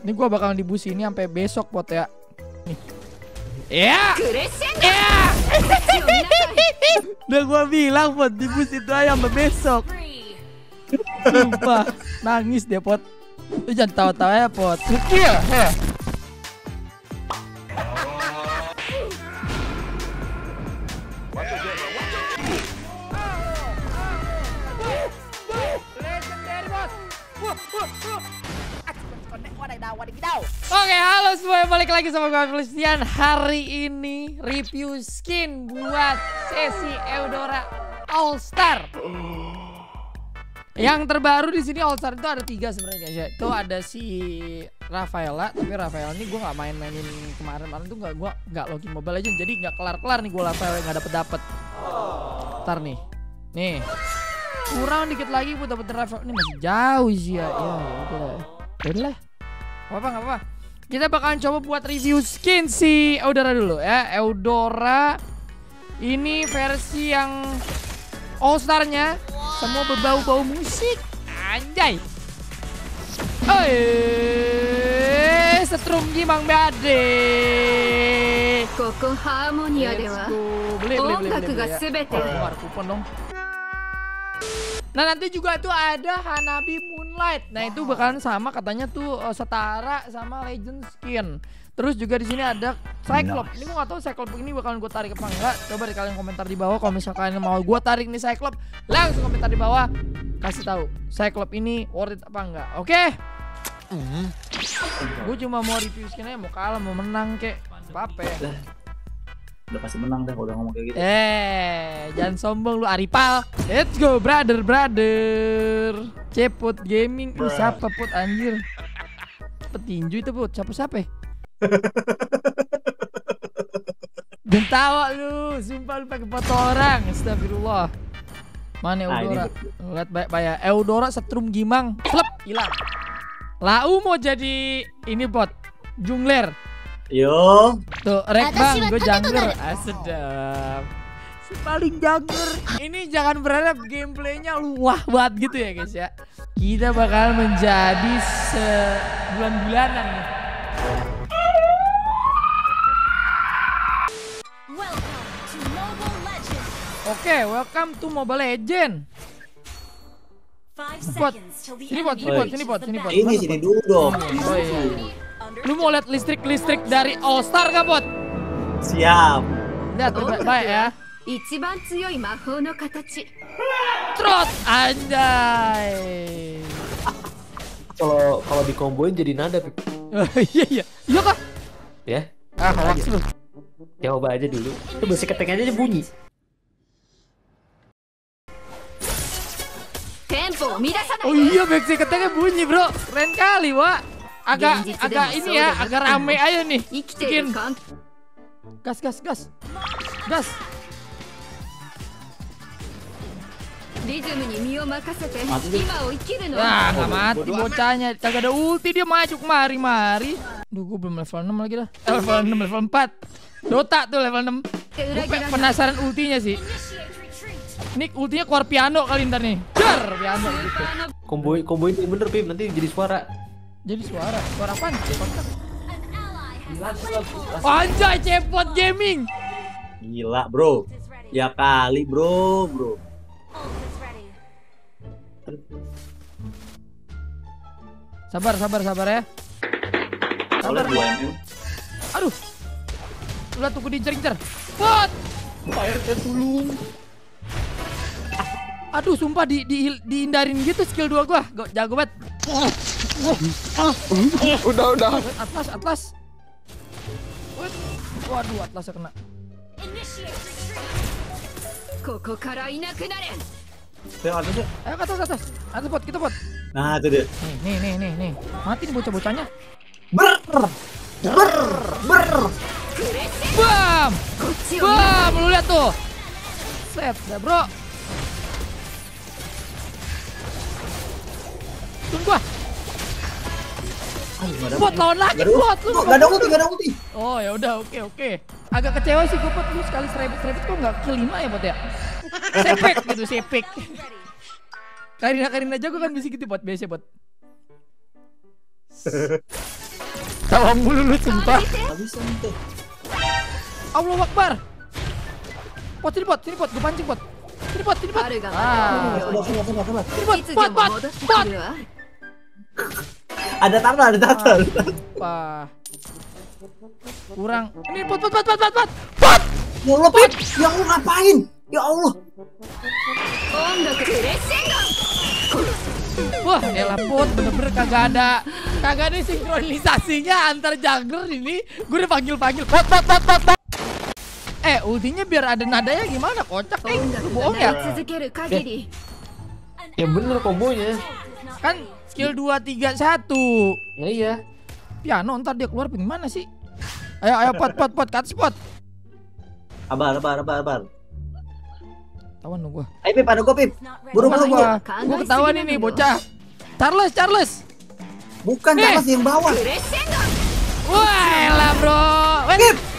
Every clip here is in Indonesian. Ini gua bakalan dibusi ini sampai besok pot ya. Nih. Ya. Ya. Udah gua bilang pot dibusi itu aja sampai besok. Sumpah, nangis deh pot. Lu jangan tawa-tawa ya pot. Kecil. Oke, halo semuanya, balik lagi sama gue Christian. Hari ini review skin buat sesi Eudora All Star. Yang terbaru di sini All Star itu ada 3 sebenarnya guys ya. Itu ada si Rafaela, tapi Rafaela ini gue nggak mainin kemarin tuh nggak login Mobile Legends, jadi nggak kelar nih gue Rafaela nggak dapet. Ntar nih kurang dikit lagi gue dapet Rafaela, ini masih jauh sih ya. Yaudah lah. Gak apa-apa. Kita bakalan coba buat review skin si Eudora dulu ya. Eudora ini versi yang All Star-nya. Semua berbau-bau musik. Anjay. Setrum Gimang Bade. Koko Harmonia dewa. Beli. Keluar kupon dong. Nah nanti juga tuh ada Hanabi Moonlight. Nah itu bakalan sama katanya tuh setara sama Legend Skin. Terus juga di sini ada Cyclops. Ini gue gak tau Cyclops ini bakalan gue tarik apa enggak. Coba di kalian komentar di bawah kalau misalnya kalian mau gue tarik nih Cyclops. Langsung komentar di bawah kasih tahu Cyclops ini worth it apa enggak. Oke. Gue cuma mau review skinnya, mau kalah mau menang kek apa-apa ya. Udah pasti menang dah kalau udah ngomong kayak gitu. Jangan sombong lu Aripal. Let's go brother. Cepot Gaming. Siapa put anjir? Petinju itu put. Siapa? Bentawa lu, sumpah lu pakai foto orang. Astagfirullah. Mana Eudora? Lihat baik-baik. Eudora setrum Gimang. Flep, hilang. Lau mau jadi ini bot. Jungler. Yo, tuh rek bang, gue jungler, sedap. Si paling jungler. Ini jangan berharap gameplaynya luah banget gitu ya guys ya. Kita bakal menjadi sebulan-bulanan nih. Oke, welcome to Mobile Legends. Sini bot. Ini dulu dong. Lu mau lihat listrik dari All Star gak bot? Siap. Lihat baik ya. Trot anjay. Kalau dikomboin jadi nada. Iya kok. Ya. Coba aja dulu. Itu besi keteng aja bunyi. Oh iya besi ketengnya bunyi bro. Keren kali wak. Agak ini ya, agak rame aja nih. Bikin gas. Nah, nggak mati bocahnya. Kagak ada ulti dia maju kemari. Duh, gue belum level 6 lagi dah. Level 4. Dota tuh level 6. Gue penasaran ultinya sih. Nick ultinya keluar piano kali ntar nih. Jar piano. Komboin yang bener Pim, nanti jadi suara. Suara apaan? Anjay, Cepot Gaming. Gila, bro. Ya kali, bro. Sabar ya. Sabar. Aduh. Udah tunggu dijer. Pot. Bayarnya tulung. Aduh, sumpah dihindarin gitu skill 2 gua. Jago banget. Udah. Atlas. Waduh, atlasnya kena. Ayo ke atas. Atas pot, kita pot. Nah, itu dia. Nih. Mati nih bocah-bocahnya. Ber. Bam. Lu lihat tuh. Set dah, bro. Tunggu gua. Bot lawan lagi bot lu. Enggak ada ulti. Oh ya udah oke. Agak kecewa sih gua bot lu sekali serebet kok enggak kill 5 ya bot ya. Sepek gitu sepek. Karina aja gua kan bisa gitu bot biasa bot. Tawa mulu lu sumpah. Allahu Akbar. Pot sini pot, sini pot, gue pancing pot. Sini pot, sini pot. Pot. Ada turtle, ada turtle. Wah. Kurang. Ini pot. Pot. Ya Allah, pot. Ya Allah ngapain? Ya Allah. Wah, elah pot bener-bener kagak ada sinkronisasinya antar jungler ini. Gue udah panggil pot. Ultinya biar ada nadanya gimana? Kocak, lu bohong ya? Ya bener kombonya. Kan skill 2, 3, 1. Iya. Piano ntar dia keluar gimana sih? Ayo pot cut spot. Abar. Ketahuan lu gua. Ayo Pip, ada gua Pip. Buru-buru gua. Gua ketahuan ini bocah. Charles. Bukan nih. Charles yang bawah. Wah, elah bro.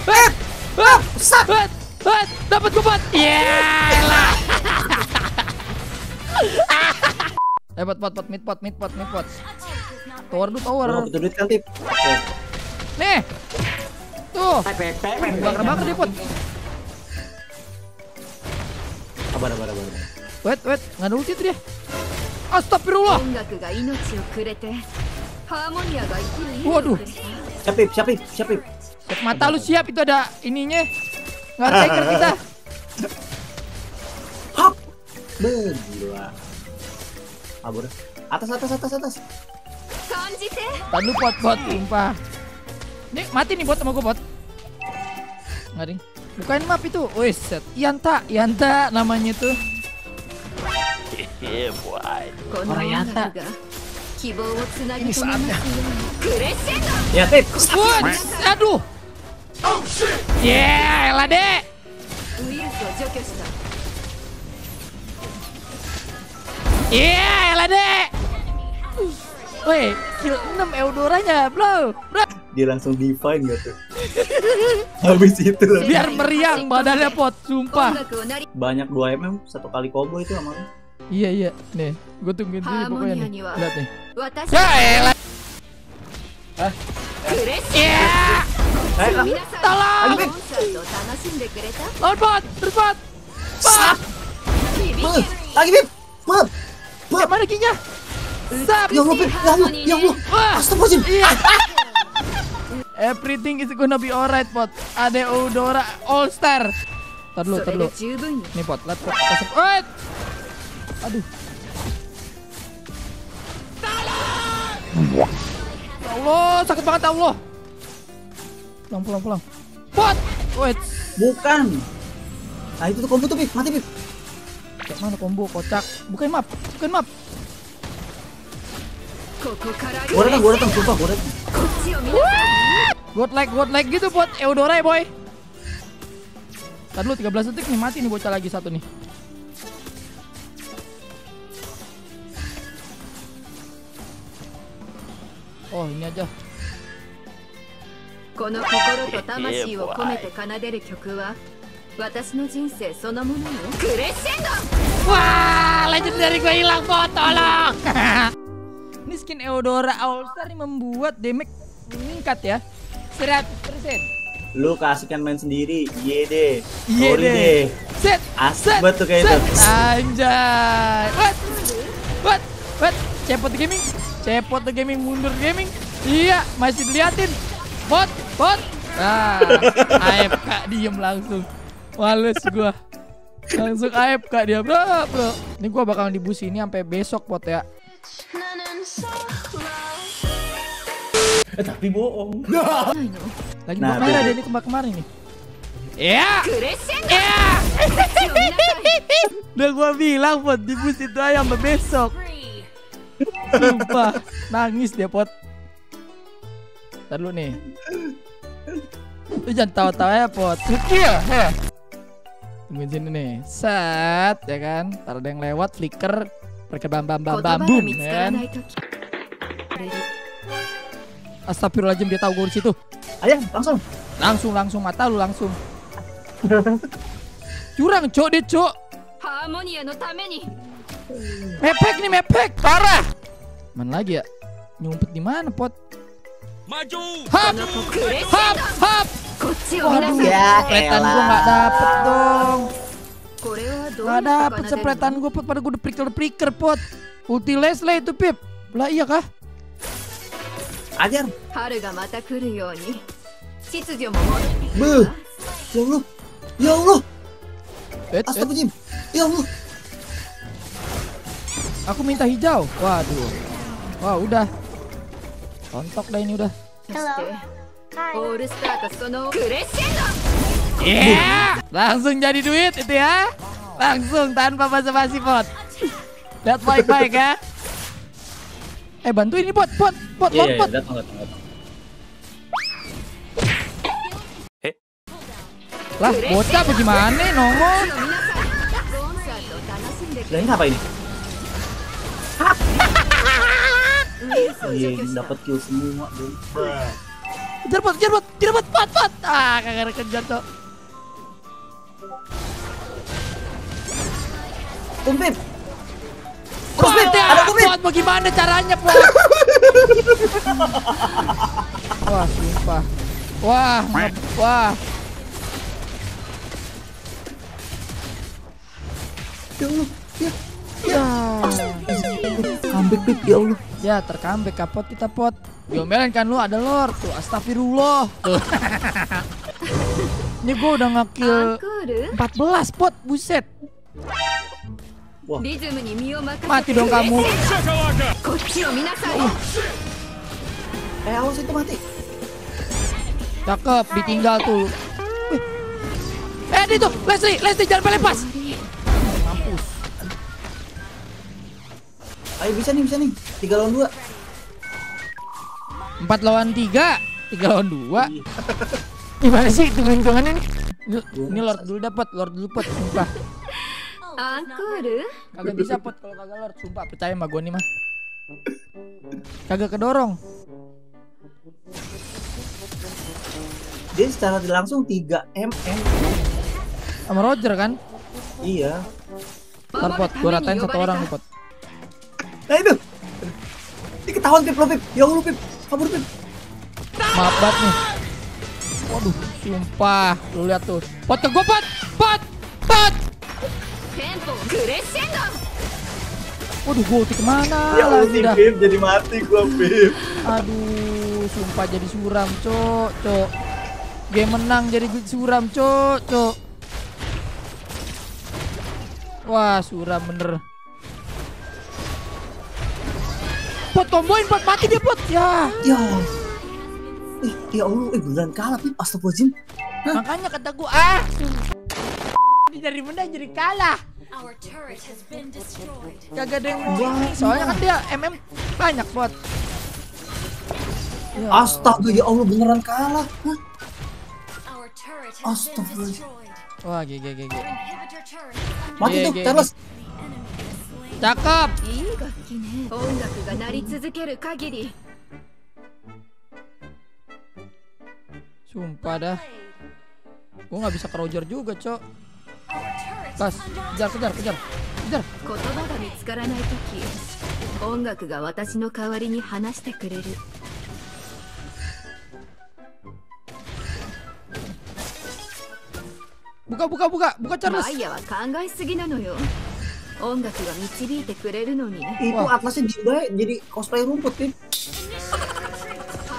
Pip. Bat, dapat kubat. Yelah. Hebat pot mid pot. Tower. Itu duit kan Pip. Nih. Tuh. Bakar dia pot. Sabar. Wait, enggak ada ulti dia. Astagfirullah. Waduh. Siap, Pip. Mata lu siap, itu ada ininya. Enggak taker kita. Hop. Berdua. Abur. Atas. Tadi pot, tumpah. Nih, mati nih bot sama gua bot. Ngaring. Bukain map itu. Wih, set. Yanta namanya tuh. Orang Yanta. Ini saatnya. Ya, Tip. Aduh. Oh shit. Yeah, elah deh. Yeah, elah deh. Woi, kill 6 Eudoranya, bro. Dia langsung define gak tuh? Habis itu loh. Biar meriang badannya pot, sumpah. Banyak 2 mm satu kali combo itu sama lu. Iya. Nih, gue tungguin sini pokoknya nih. Lihat nih. Ya elah. Hah? Yeah. Tolong. Lawan pot, terus pot. Lagi Bip. Bip. Mana kinya? Zap. Ya Allah. Astagfirullahaladzim. Everything is gonna be alright, pot. Ada Eudora All Star. Tar dulu. Nih pot, lihat pot. Wait. Aduh. Ya Allah, sakit banget Allah. Pulang. Pot. Wait. Bukan. Nah itu tuh kombo tuh, Pip. Mati, Pip. Kayak mana kombo, kocak. Bukain map. Gua datang, sumpah gua datang. God like gitu buat Eudora ya, boy. Tadi lu 13 detik nih, mati nih bocah lagi satu nih. Oh, ini aja. Wah, legendary gua hilang, pot. Tolong. Ini skin Eudora All Star membuat damage meningkat ya 100%. Lu keasikan main sendiri. Iya deh. Set. Asik banget tuh kayak itu. Anjay. What? Cepot gaming mundur gaming. Iya, masih diliatin. Bot. Nah, AFK diem langsung. Males gua. Langsung AFK dia, bro. Ini gua bakalan dibusi ini sampai besok pot ya. Tapi bohong. Lagi kemana ada ini kemarin nih? Ya. Udah gua bilang pot dibus itu aja sampai besok. Sumpah, nangis dia pot. Ntar dulu nih. Lu jangan tawa-tawa ya pot. Kecil. Tungguin sini nih. Set, ya kan. Ntar ada yang lewat, flicker. Mereka bam-bam-bam-bam-boom, ya kan. Astagfirullahaladzim, dia tahu gue di situ. Ayo, langsung mata lu langsung. Curang, cok deh, cok. Mepek nih, parah. Mana lagi ya? Nyumpet di mana pot? Maju. Hap, hap, hap. Waduh, ya, sepretan gue gak dapet dong. Gak dapet sepretan gue, Put. Padahal gue udah priker-priker, Put. Ulti Leslie itu, Pip. Lah iya kah? Ajar. Beuh. Ya Allah. Ya Allah. Astagfirullahaladzim. Ya Allah. Aku minta hijau. Waduh. Wah, udah. Kontok dah ini udah. Yeah! Langsung jadi duit itu ya. Langsung tanpa basa-basi, Pot. Lihat baik-baik ya. Eh, bantuin ini, Pot, lompat. Lah, bocah apa gimana nongol? Lah, ini apa ini? Dapat kill semua, Bang. Kejar, Pot. Tidak, Pot. Ah, kagak kejar, Cok. Tumpip. Ada Pot, mau gimana caranya, Pot? Wah, sumpah. Wah. Ya Allah, ya. Comeback, Pip, ya Allah. Ya, tercomeback, Kapot kita, Pot. Diomelin kan lu, ada lord tuh, astagfirullah. Ini gua udah nge-kill 14, Pot, buset. Wah. Mati dong kamu. Awas itu mati. Cakep, ditinggal tuh. Di tuh, Leslie jangan pelepas. Mampus. Ayo bisa nih. 3 lawan 2. 4 lawan 3, 3 lawan 2. Gimana sih hitung-hitungannya nih? Ini Lord dulu dapat, sumpah. Kagak bisa, Pot, kalau kagak Lord, sumpah, percaya sama gua nih mah. Kagak kedorong. Dia secara langsung 3 mm sama Roger kan? Iya. Ntar, Pot, gua ratain 1 orang nih, Pot. Nah itu. Ini ketahuan, Pip, lo, Pip. Ya Allah, Pip. Kabur, Pip. Maaf banget nih. Waduh, sumpah. Lu lihat tuh. Pot ke gua, Pot. Waduh, gue ulti kemana? Ya ulti, Bim, jadi mati gue, Bim. Aduh, sumpah jadi suram, Cok. Game menang jadi suram, Cok. Wah, suram bener. Pot komboin, Pot, mati dia, Pot. Ya. Ya Allah, beneran kalah, Bim. Astagfirullahaladzim. Makanya kata gue, dari benda jadi kalah. Kagak ada yang mau. Soalnya kan dia MM banyak, Pot. Ya. Astaga, ya Allah, beneran kalah. Hah? Astaga. Wah, GG. Mati tuh, Charles. Cakep. Sumpah dah. Gue nggak bisa ke Roger juga, Cok. Pas, kejar. Buka, Charles. Itu atlasnya jadi cosplay rumput, Pip.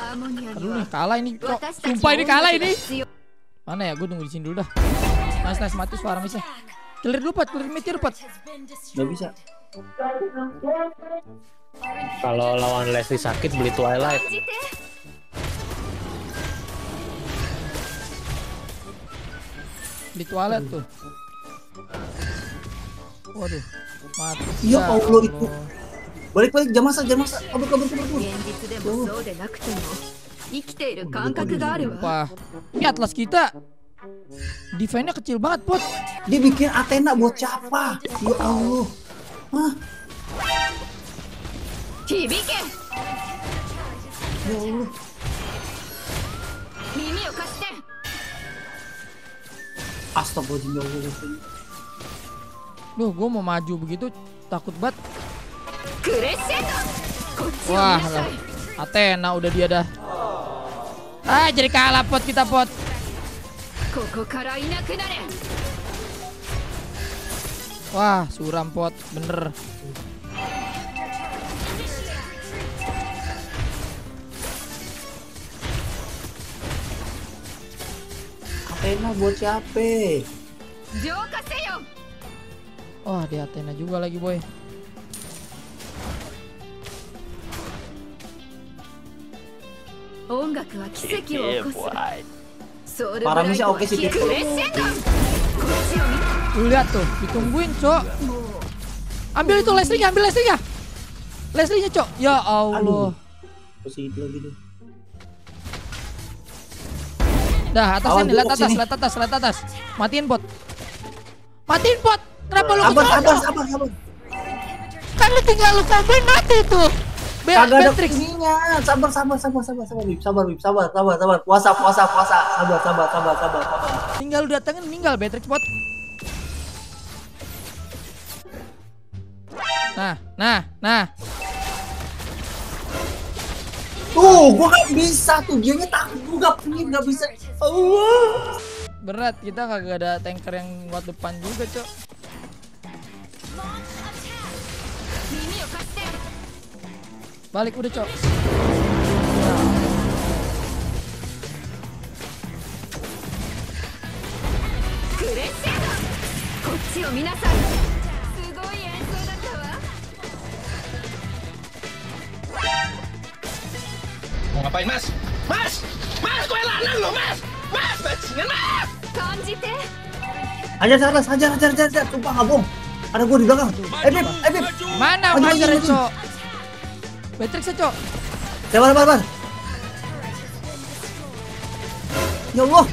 Aduh, kalah ini, Cok. Sumpah ini kalah ini. Mana ya, gue tunggu di sini dulu dah. Nice, mati suara misnya. Clear dulu, Pot, clear mid. Gak bisa. Kalau lawan Leslie sakit, beli Twilight. Beli Twilight tuh. Waduh, mati. Iya, Paulo itu. Balik, jam masa. Kabur. Ini atlas kita. Defense-nya kecil banget, Pot. Dia bikin Athena buat siapa? Ya Allah. Hah? Ya Allah. Astagfirullah. Duh, gue mau maju begitu takut banget. Wah, Athena udah dia dah. Ah, jadi kalah pot kita, pot. Wah, suram pot, bener. Athena buat siapa? Wah, di Athena juga lagi, boy. Parangnya oke sih gitu. Lihat tuh, ditungguin, Cok. Ambil itu Leslie-nya, ambil Leslie-nya. Leslie-nya, Cok. Ya Allah. Positif lagi tuh. Dah, atasnya nih, lihat atas, lihat atas, lihat atas. Matiin pot. Matiin pot. Kenapa lu kejar? Abang. Kan lu tinggal lu tambahin mati tuh. Kagak ada fungsinya. Sabar. Puasa. Sabar. Tinggal datengin meninggal Matrix pot. Nah. Tuh, gua gak bisa tuh. Dianya tangguh, gak bisa. Berat, kita kagak ada tanker yang buat depan juga, Cok. Balik udah, Cok. Mau ngapain, Mas? Mas, gue lanang loh, Mas, bajingan, Mas. Hajar, sumpah ngabong. Ada gue di belakang. Bib. Mana hajar itu? Matrix, Cok. Sabar. Ya Allah.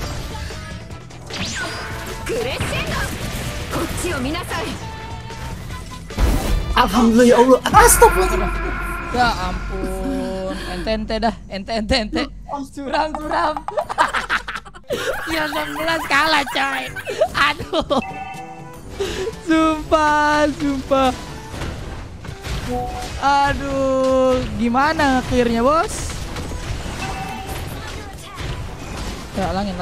Alhamdulillah, ya Allah. Astagfirullah. Ya ampun. Ente dah. Suram. Yang 16 kalah, coy. Aduh. Sumpah. Aduh, gimana clearnya, Bos? Ya, langin.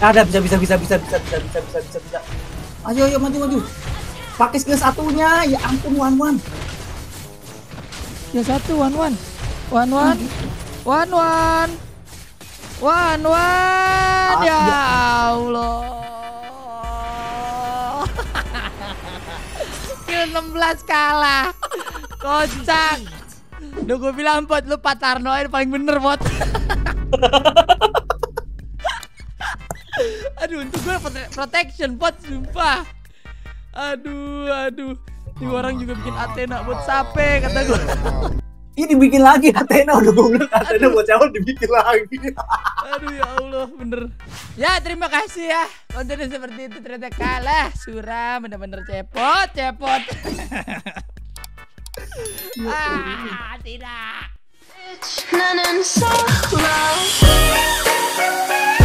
Ada bisa. Ayo maju. Pakai skill satunya. Ya ampun, one. Ya satu one. Ya Allah. 16 kalah. Kocak. Duh, gue bilang, Pot, lu patarnoin paling bener, Pot. Aduh, untuk gue protection, Pot, sumpah. Aduh. Ini orang juga bikin Athena buat sape, kata gue. Ini dibikin lagi Athena, udah gue bilang Athena buat calon dibikin lagi. Aduh, ya Allah, bener. Ya, terima kasih ya. Kontennya seperti itu, ternyata kalah. Suram, bener-bener cepot. Tidak.